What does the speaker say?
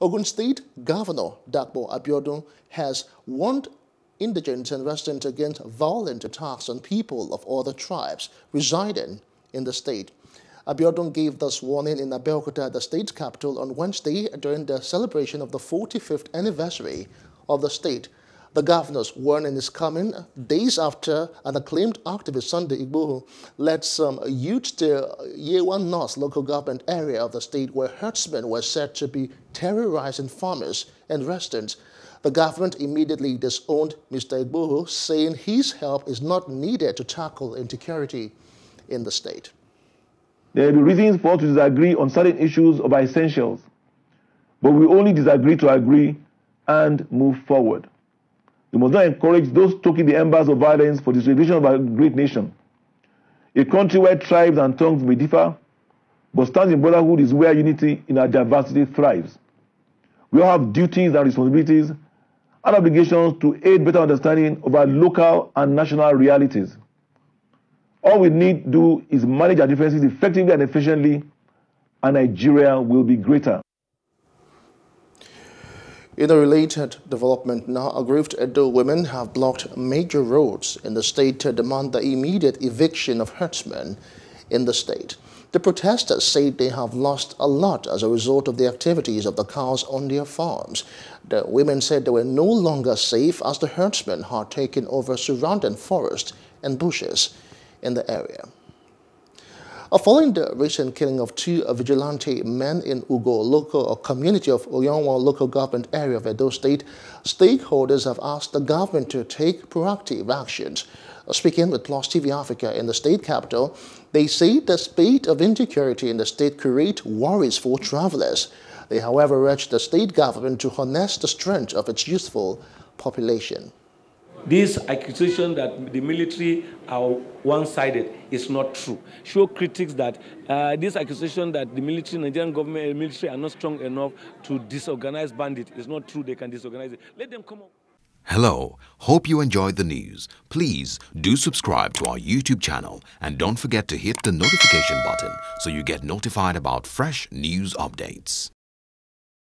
Ogun State Governor Dapo Abiodun has warned indigents and residents against violent attacks on people of other tribes residing in the state. Abiodun gave this warning in Abeokuta, the state's capital, on Wednesday during the celebration of the 45th anniversary of the state. The governor's warning is coming days after an acclaimed activist, Sunday Igboho, led some youths to Yewan North local government area of the state where herdsmen were said to be terrorizing farmers and residents. The government immediately disowned Mr. Igboho, saying his help is not needed to tackle insecurity in the state. There will be reasons for us to disagree on certain issues of our essentials, but we only disagree to agree and move forward. We must not encourage those stoking the embers of violence for the disillusion of our great nation. A country where tribes and tongues may differ, but stands in brotherhood is where unity in our diversity thrives. We all have duties and responsibilities and obligations to aid better understanding of our local and national realities. All we need to do is manage our differences effectively and efficiently, and Nigeria will be greater. In a related development now, a group of Edo women have blocked major roads in the state to demand the immediate eviction of herdsmen in the state. The protesters say they have lost a lot as a result of the activities of the cows on their farms. The women said they were no longer safe as the herdsmen had taken over surrounding forests and bushes in the area. Following the recent killing of two vigilante men in Ugo local community of Oyongwa local government area of Edo State, stakeholders have asked the government to take proactive actions. Speaking with Plus TV Africa in the state capital, they say the spate of insecurity in the state creates worries for travelers. They, however, urge the state government to harness the strength of its youthful population. This accusation that the military are one-sided is not true. Show critics that this accusation that the military, Nigerian government, military are not strong enough to disorganize bandits is not true. They can disorganize it. Let them come up. Hello. Hope you enjoyed the news. Please do subscribe to our YouTube channel and don't forget to hit the notification button so you get notified about fresh news updates.